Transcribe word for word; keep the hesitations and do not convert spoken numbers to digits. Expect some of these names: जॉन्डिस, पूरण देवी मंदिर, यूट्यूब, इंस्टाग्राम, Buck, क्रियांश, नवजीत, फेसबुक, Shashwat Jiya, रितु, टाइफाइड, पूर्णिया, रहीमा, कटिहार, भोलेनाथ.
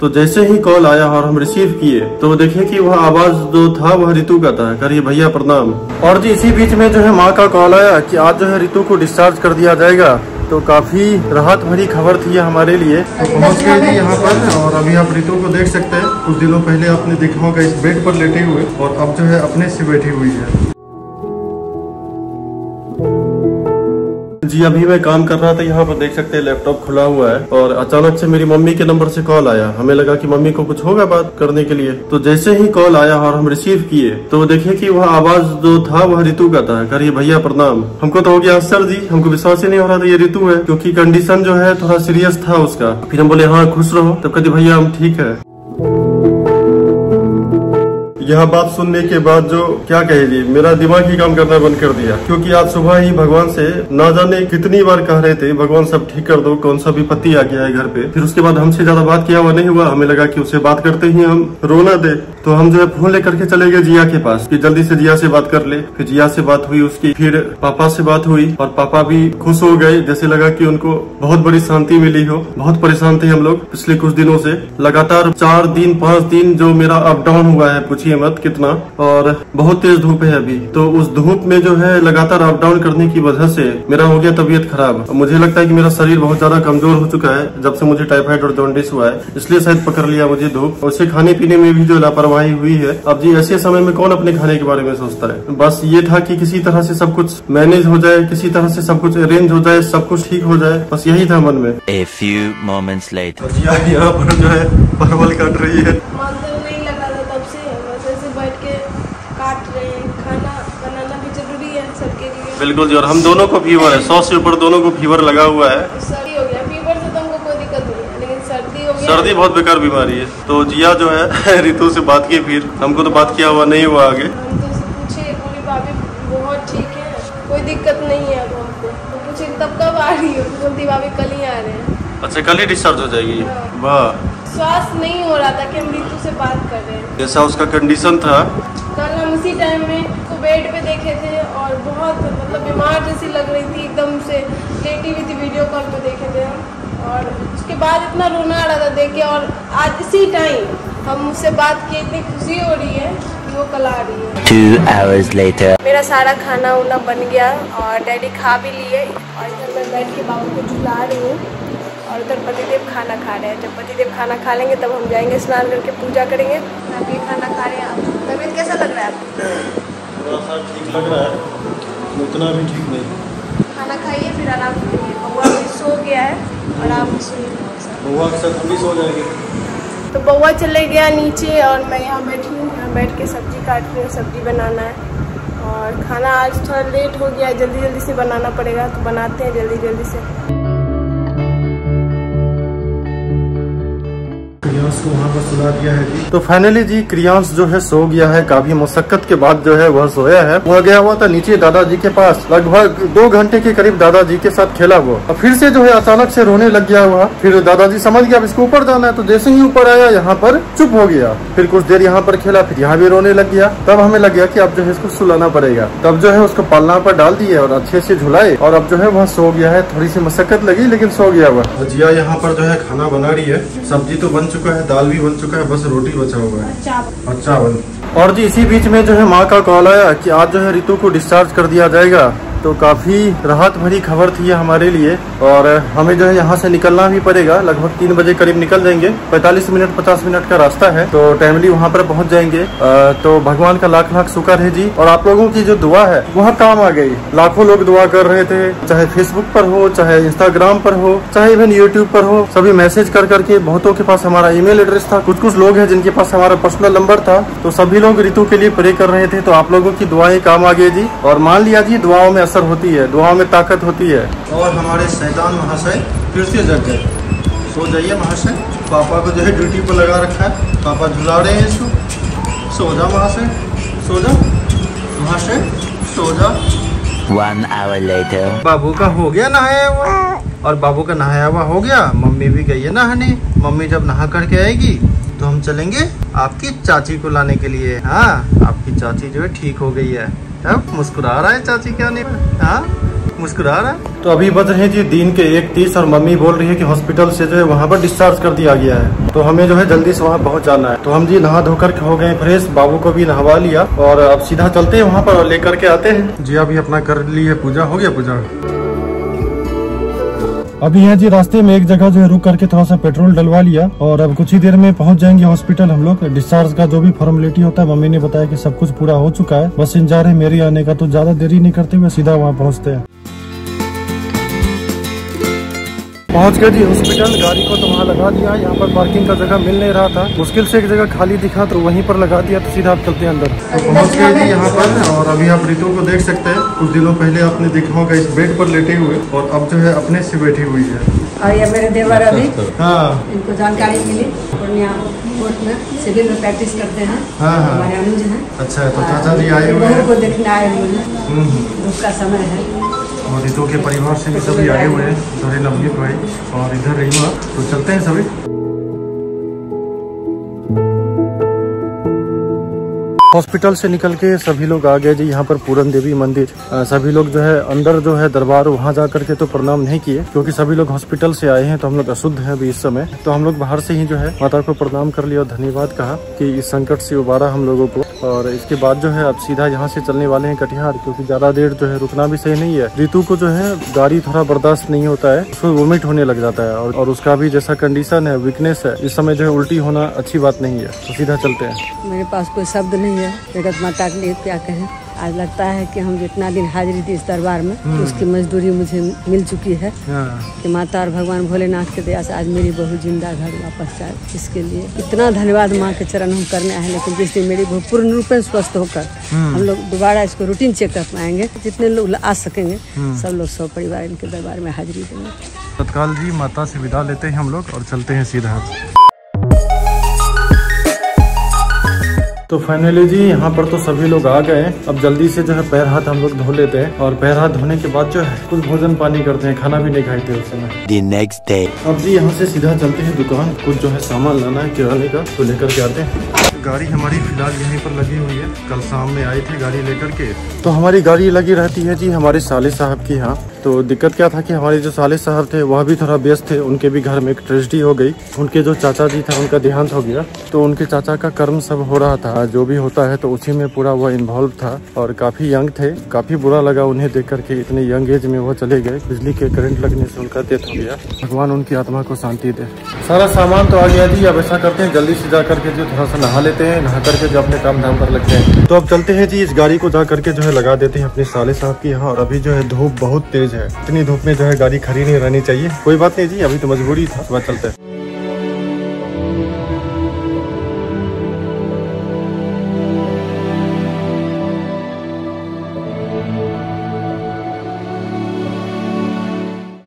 तो जैसे ही कॉल आया और हम रिसीव किए तो देखिए कि वह आवाज जो था वह रितु का था, करिए भैया प्रणाम। और जी इसी बीच में जो है माँ का कॉल आया कि आज जो है रितु को डिस्चार्ज कर दिया जाएगा, तो काफी राहत भरी खबर थी हमारे लिए। पहुंच गए थे यहाँ पर और अभी आप रितु को देख सकते हैं। कुछ दिनों पहले आपने देखा होगा इस बेड पर लेटे हुए और अब जो है अपने से बैठी हुई है। जी अभी मैं काम कर रहा था, यहाँ पर देख सकते हैं लैपटॉप खुला हुआ है और अचानक से मेरी मम्मी के नंबर से कॉल आया। हमें लगा कि मम्मी को कुछ होगा बात करने के लिए, तो जैसे ही कॉल आया और हम रिसीव किए तो देखिए कि वह आवाज जो था वह रितु का था, करिए भैया प्रणाम। हमको तो हो गया सर जी, हमको विश्वास ही नहीं हो रहा था ये रितु है, क्योंकि कंडीशन जो है थोड़ा सीरियस था उसका। फिर हम बोले हाँ खुश रहो, तब कहते भैया हम ठीक है। यह बात सुनने के बाद जो क्या कहेगी, मेरा दिमाग ही काम करना बंद कर दिया, क्योंकि आज सुबह ही भगवान से ना जाने कितनी बार कह रहे थे भगवान सब ठीक कर दो, कौन सा विपत्ति आ गया है घर पे। फिर उसके बाद हमसे ज्यादा बात किया हुआ नहीं हुआ, हमें लगा कि उससे बात करते ही हम रोना दे, तो हम जो है फोन लेकर के चले गए जिया के पास कि जल्दी से जिया से बात कर ले। फिर जिया से बात हुई उसकी, फिर पापा से बात हुई और पापा भी खुश हो गए, जैसे लगा कि उनको बहुत बड़ी शांति मिली हो। बहुत परेशान थे हम लोग पिछले कुछ दिनों से, लगातार चार दिन पाँच दिन जो मेरा अप डाउन हुआ है पूछिए मत कितना। और बहुत तेज धूप है अभी, तो उस धूप में जो है लगातार अप डाउन करने की वजह से मेरा हो गया तबीयत खराब। मुझे लगता है कि मेरा शरीर बहुत ज्यादा कमजोर हो चुका है जब से मुझे टाइफाइड और जॉन्डिस हुआ है, इसलिए शायद पकड़ लिया मुझे धूप। उसे खाने पीने में भी जो लापरवाही हुई है। अब जी ऐसे समय में कौन अपने खाने के बारे में सोचता है, बस ये था कि किसी तरह से सब कुछ मैनेज हो जाए, किसी तरह से सब कुछ अरेंज हो जाए, सब कुछ ठीक हो जाए, बस यही था मन में। A few moments later. तो जी यहाँ पर जो है परवल कट रही है, नहीं लगा था तब से, बस ऐसे बैठ के काट रहे हैं। खाना बनाना भी जरूरी है सबके लिए। बिल्कुल जी, और हम दोनों को फीवर है, सौ से ऊपर दोनों को फीवर लगा हुआ है। सर्दी हो गया, फीवर से तो हमको कोई दिक्कत नहीं है, लेकिन सर्दी हो गया, सर्दी बहुत बेकार बीमारी है। तो जिया जो है रितु से बात की, फिर हमको तो बात किया हुआ नहीं हुआ आगे। हम तो उससे पूछे, बोली भाभी बहुत ठीक है, कोई दिक्कत नहीं है अब हमको। तो पूछे तब कब आ रही हो, बोलती भाभी कल ही आ रहे हैं। अच्छा कल ही डिस्चार्ज हो जाएगी, वाह। स्वास्थ्य नहीं हो रहा था कि हम रितु से बात कर रहे हैं, जैसा उसका कंडीशन था। कल हम उसी टाइम में उसको बेड पे देखे थे और बहुत मतलब बीमार जैसी लग रही थी, एकदम से लेटी हुई थी, वीडियो कॉल पे देखे थे हम। और उसके बाद इतना रोना आ रहा था देख के, और आज इसी टाइम हम उससे बात किए, इतनी खुशी हो रही है कि वो कल आ रही है। Two hours later. मेरा सारा खाना उना बन गया और डैडी खा भी लिए, और इधर मैं बैठ के बाबू को झुला रही हूँ और उधर पतिदेव खाना खा रहे हैं। जब पतिदेव खाना खा लेंगे तब हम जाएंगे स्नान करके पूजा करेंगे। आप ये खाना खा रहे हैं, आप तबीयत कैसा लग रहा है आपको? ठीक लग रहा है, उतना भी ठीक नहीं। खाना खाइए फिर आराम करिए। बउआ सो गया है और आप भी सो जाएंगे। तो बउआ चले गया नीचे और मैं यहाँ बैठी हूँ। यहाँ बैठ के सब्जी काट रही हूँ, सब्जी बनाना है। और खाना आज थोड़ा लेट हो गया है, जल्दी जल्दी से बनाना पड़ेगा, तो बनाते हैं जल्दी जल्दी से। क्रियांश को वहाँ पर सुला दिया है जी। तो फाइनली जी क्रियांश जो है सो गया है, काफी मशक्कत के बाद जो है वह सोया है। वह गया हुआ था नीचे दादाजी के पास, लगभग दो घंटे के करीब दादाजी के साथ खेला हुआ, और फिर से जो है अचानक से रोने लग गया हुआ। फिर दादाजी समझ गया अब इसको ऊपर जाना है, तो जैसे ही ऊपर आया यहाँ पर चुप हो गया। फिर कुछ देर यहाँ पर खेला, फिर यहाँ भी रोने लग गया। तब हमें लग गया की अब जो है इसको सुलाना पड़ेगा, तब जो है उसको पालना पर डाल दिए और अच्छे से झुलाए, और अब जो है वह सो गया है। थोड़ी सी मशक्कत लगी लेकिन सो गया हुआ। जिया यहाँ पर जो है खाना बना रही है, सब्जी तो बन चुका है, दाल भी बन चुका है, बस रोटी बचा हुआ है और चावल। और जी इसी बीच में जो है माँ का कॉल आया कि आज जो है रितु को डिस्चार्ज कर दिया जाएगा, तो काफी राहत भरी खबर थी हमारे लिए। और हमें जो है यहाँ से निकलना भी पड़ेगा, लगभग तीन बजे करीब निकल जाएंगे, पैंतालीस मिनट पचास मिनट का रास्ता है, तो टाइमली वहाँ पर पहुँच जाएंगे। तो भगवान का लाख लाख शुक्र है जी, और आप लोगों की जो दुआ है वह काम आ गई। लाखों लोग दुआ कर रहे थे, चाहे फेसबुक पर हो, चाहे इंस्टाग्राम पर हो, चाहे इवन यूट्यूब पर हो, सभी मैसेज कर करके। बहुतों के पास हमारा ईमेल एड्रेस था, कुछ कुछ लोग हैं जिनके पास हमारा पर्सनल नंबर था, तो सभी लोग रितु के लिए प्रे कर रहे थे। तो आप लोगों की दुआएं काम आ गई जी, और मान लिया जी दुआओं में असर होती है, दुआ में ताकत होती है। और हमारे शैतान महाशय फिर से जग गए। सो जाइए महाशय, पापा को जो है ड्यूटी पर लगा रखा है, पापा झुला रहे हैं इसको। सो जा महाशय, सो जा महाशय, सो जा। One hour later. बाबू का हो गया नहाया हुआ, और बाबू का नहाया हुआ हो गया, मम्मी भी गई है नहाने। मम्मी जब नहा करके आएगी तो हम चलेंगे आपकी चाची को लाने के लिए। हाँ आपकी चाची जो है ठीक हो गई है, अब मुस्कुरा रहा है चाची क्या नहीं। हाँ मुस्कुरा रहा। तो अभी बज रहे जी दिन के एक तीस और मम्मी बोल रही है कि हॉस्पिटल से जो है वहाँ पर डिस्चार्ज कर दिया गया है, तो हमें जो है जल्दी से वहाँ पहुँच जाना है। तो हम जी नहा धोकर हो गए फ्रेश, बाबू को भी नहवा लिया और अब सीधा चलते हैं वहाँ पर, लेकर के आते हैं जी। अभी अपना कर ली है पूजा, हो गया पूजा। अभी यहाँ जी रास्ते में एक जगह जो है रुक करके थोड़ा सा पेट्रोल डलवा लिया और अब कुछ ही देर में पहुँच जाएंगे हॉस्पिटल हम लोग। डिस्चार्ज का जो भी फॉर्मेलिटी होता है मम्मी ने बताया कि सब कुछ पूरा हो चुका है, बस इंतजार है मेरे आने का। तो ज्यादा देरी नहीं करते हुए सीधा वहाँ पहुँचते हैं। पहुंच गए जी हॉस्पिटल, गाड़ी को तो वहाँ लगा दिया। यहाँ पर पार्किंग का जगह मिल नहीं रहा था, मुश्किल से एक जगह खाली दिखा तो वहीं पर लगा दिया। तो सीधा आप चलते हैं अंदर। तो पहुंच गए जी यहाँ पर और अभी आप रितु को देख सकते हैं। कुछ दिनों पहले आपने देखा होगा इस बेड पर लेटे हुए और अब जो है अपने से बैठी हुई है। और ये मेरे देवर अभी, हाँ, इनको जानकारी मिली पूर्णिया कोर्ट में, सिविल में प्रैक्टिस करते हैं। हाँ हाँ, अच्छा, तो चाचा जी आए हुए हैं, देखने आए हुए हैं, दुख का समय है। और रितु के परिवार से भी सभी आए हुए हैं, इधर नवजीत भाई और इधर रहीमा। तो चलते हैं सभी। हॉस्पिटल से निकल के सभी लोग आ गए जी यहाँ पर पूरण देवी मंदिर। सभी लोग जो है अंदर जो है दरबार वहाँ जा करके तो प्रणाम नहीं किए, क्योंकि सभी लोग हॉस्पिटल से आए हैं तो हम लोग अशुद्ध हैं अभी इस समय। तो हम लोग बाहर से ही जो है माता को प्रणाम कर लिया और धन्यवाद कहा कि इस संकट से उबारा हम लोगों को। और इसके बाद जो है अब सीधा यहाँ से चलने वाले हैं कटिहार, क्योंकि ज़्यादा देर जो है रुकना भी सही नहीं है। रितु को जो है गाड़ी थोड़ा बर्दाश्त नहीं होता है, उसको वोमिट होने लग जाता है और, और उसका भी जैसा कंडीशन है वीकनेस है, इस समय जो है उल्टी होना अच्छी बात नहीं है। तो सीधा चलते हैं। मेरे पास कोई शब्द नहीं है जगत माता के लिए क्या कहें। आज लगता है कि हम जितना दिन हाजिरी थी इस दरबार में तो उसकी मजदूरी मुझे मिल चुकी है कि माता और भगवान भोलेनाथ के दया से आज मेरी बहू जिंदा घर वापस जाए, इसके लिए इतना धन्यवाद माँ के चरण हम करने आए। लेकिन जिस दिन मेरी बहू पूर्ण रूप से स्वस्थ होकर हम लोग दोबारा इसको रूटीन चेकअप में आएंगे, जितने लोग आ सकेंगे सब लोग सब परिवार इनके दरबार में हाजिरी देंगे। तत्काल जी माता से विदा लेते हैं हम लोग और चलते हैं सीधा। तो फाइनली जी यहाँ पर तो सभी लोग आ गए। अब जल्दी से जो है पैर हाथ हम लोग धो लेते हैं और पैर हाथ धोने के बाद जो है कुछ भोजन पानी करते हैं, खाना भी नहीं खाते उस समय। The next day। अब जी यहाँ से सीधा चलते हैं दुकान, कुछ जो है सामान लाना है किराने का तो लेकर के आते हैं। गाड़ी हमारी फिलहाल यहीं पर लगी हुई है, कल शाम में आई थी गाड़ी लेकर के। तो हमारी गाड़ी लगी रहती है जी हमारे साले साहब की यहाँ। तो दिक्कत क्या था कि हमारे जो साले साहब थे वह भी थोड़ा व्यस्त थे, उनके भी घर में एक ट्रेजेडी हो गई। उनके जो चाचा जी था उनका देहांत हो गया, तो उनके चाचा का कर्म सब हो रहा था जो भी होता है, तो उसी में पूरा वह इन्वॉल्व था और काफ़ी यंग थे। काफ़ी बुरा लगा उन्हें देख करके, इतने यंग एज में वो चले गए। बिजली के करंट लगने से उनका डेथ हो गया। भगवान उनकी आत्मा को शांति दे। सारा सामान तो आ गया जी, अब ऐसा करते हैं जल्दी से जा करके जो थोड़ा सा नहा लेते हैं, नहा करके जो अपने काम धाम पर लगते हैं। तो अब चलते हैं जी, इस गाड़ी को जा करके जो है लगा देते हैं अपने साले साहब के यहाँ। और अभी जो है धूप बहुत तेज है, इतनी धूप में जो है गाड़ी खड़ी नहीं रहनी चाहिए। कोई बात नहीं जी, अभी तो मजबूरी था, चलते हैं।